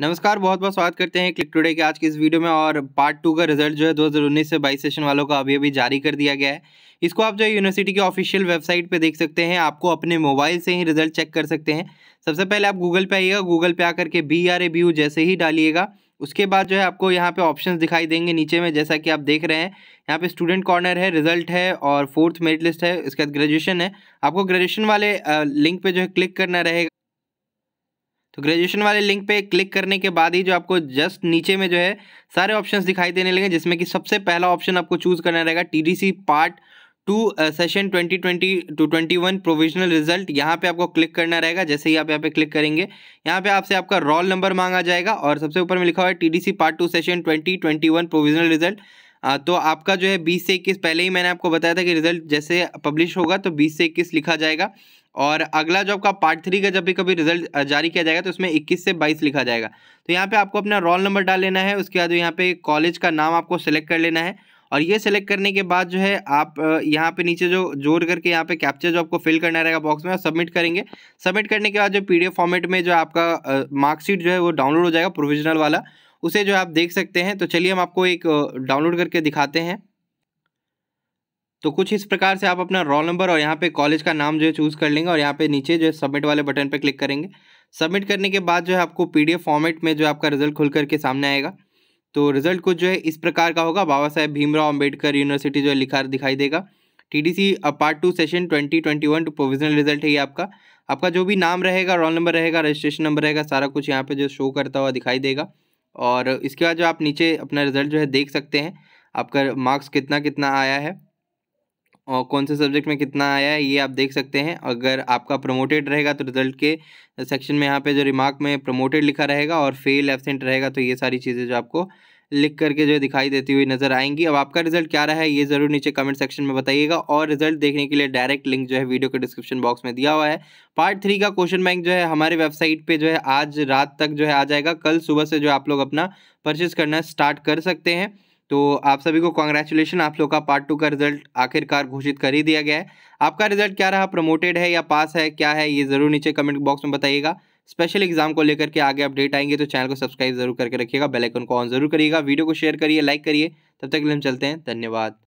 नमस्कार, बहुत बहुत स्वागत करते हैं क्लिक टुडे के आज की इस वीडियो में। और पार्ट 2 का रिजल्ट जो है 2019 से 22 सेशन वालों का अभी जारी कर दिया गया है। इसको आप जो है यूनिवर्सिटी की ऑफिशियल वेबसाइट पे देख सकते हैं। आपको अपने मोबाइल से ही रिजल्ट चेक कर सकते हैं। सबसे पहले आप गूगल पे आइएगा, गूगल पे आकर के BRABU जैसे ही डालिएगा, उसके बाद जो है आपको यहाँ पे ऑप्शंस दिखाई देंगे नीचे में, जैसा कि आप देख रहे हैं। यहाँ पे स्टूडेंट कॉर्नर है, रिजल्ट है और 4th मेरिट लिस्ट है, इसके बाद ग्रेजुएशन है। आपको ग्रेजुएशन वाले लिंक पे जो है क्लिक करना रहेगा। तो ग्रेजुएशन वाले लिंक पे क्लिक करने के बाद ही जो आपको जस्ट नीचे में जो है सारे ऑप्शंस दिखाई देने लगे, जिसमें कि सबसे पहला ऑप्शन आपको चूज़ करना रहेगा TDC part 2 session 2020 to 2021 provisional result. यहाँ पे आपको क्लिक करना रहेगा। जैसे ही आप यहाँ पे क्लिक करेंगे, यहाँ पे आपसे आपका रोल नंबर मांगा जाएगा और सबसे ऊपर में लिखा हुआ है TDC part 2 session 2021 provisional result. तो आपका जो है 20 से 21, पहले ही मैंने आपको बताया था कि रिजल्ट जैसे पब्लिश होगा तो 20 से 21 लिखा जाएगा। और अगला जो आपका पार्ट 3 का जब भी कभी रिजल्ट जारी किया जाएगा तो उसमें 21 से 22 लिखा जाएगा। तो यहाँ पे आपको अपना रोल नंबर डाल लेना है, उसके बाद यहाँ पे कॉलेज का नाम आपको सेलेक्ट कर लेना है। और ये सेलेक्ट करने के बाद जो है आप यहाँ पे नीचे जो जोड़ करके यहाँ पे कैप्चर जो आपको फिल करना रहेगा बॉक्स में, और सबमिट करेंगे। सबमिट करने के बाद जो PDF फॉर्मेट में जो आपका मार्कशीट जो है वो डाउनलोड हो जाएगा प्रोविजनल वाला, उसे जो आप देख सकते हैं। तो चलिए हम आपको एक डाउनलोड करके दिखाते हैं। तो कुछ इस प्रकार से आप अपना रोल नंबर और यहाँ पे कॉलेज का नाम जो है चूज़ कर लेंगे और यहाँ पे नीचे जो है सबमिट वाले बटन पे क्लिक करेंगे। सबमिट करने के बाद जो है आपको PDF फॉर्मेट में जो आपका रिजल्ट खुल करके सामने आएगा। तो रिजल्ट कुछ जो है इस प्रकार का होगा। बाबा साहेब भीमराव अम्बेडकर यूनिवर्सिटी जो है लिखा दिखाई देगा। TDC part 2 session 2021 provisional result है ये आपका। आपका जो भी नाम रहेगा, रोल नंबर रहेगा, रजिस्ट्रेशन नंबर रहेगा, सारा कुछ यहाँ पर जो शो करता हुआ दिखाई देगा। और इसके बाद जो आप नीचे अपना रिजल्ट जो है देख सकते हैं, आपका मार्क्स कितना कितना आया है और कौन से सब्जेक्ट में कितना आया है ये आप देख सकते हैं। अगर आपका प्रमोटेड रहेगा तो रिजल्ट के सेक्शन में यहाँ पे जो रिमार्क में प्रमोटेड लिखा रहेगा, और फेल एब्सेंट रहेगा तो ये सारी चीज़ें जो आपको लिख करके जो दिखाई देती हुई नज़र आएंगी। अब आपका रिजल्ट क्या रहा है ये ज़रूर नीचे कमेंट सेक्शन में बताइएगा। और रिजल्ट देखने के लिए डायरेक्ट लिंक जो है वीडियो के डिस्क्रिप्शन बॉक्स में दिया हुआ है। पार्ट 3 का क्वेश्चन बैंक जो है हमारे वेबसाइट पे जो है आज रात तक जो है आ जाएगा। कल सुबह से जो आप लोग अपना परचेज करना स्टार्ट कर सकते हैं। तो आप सभी को कॉन्ग्रेचुलेशन, आप लोग का पार्ट 2 का रिजल्ट आखिरकार घोषित कर ही दिया गया है। आपका रिजल्ट क्या रहा, प्रमोटेड है या पास है, क्या है, ये ज़रूर नीचे कमेंट बॉक्स में बताइएगा। स्पेशल एग्जाम को लेकर के आगे अपडेट आएंगे तो चैनल को सब्सक्राइब जरूर करके रखिएगा, बेल आइकन को ऑन जरूर करिएगा, वीडियो को शेयर करिए, लाइक करिए। तब तक के लिए हम चलते हैं, धन्यवाद।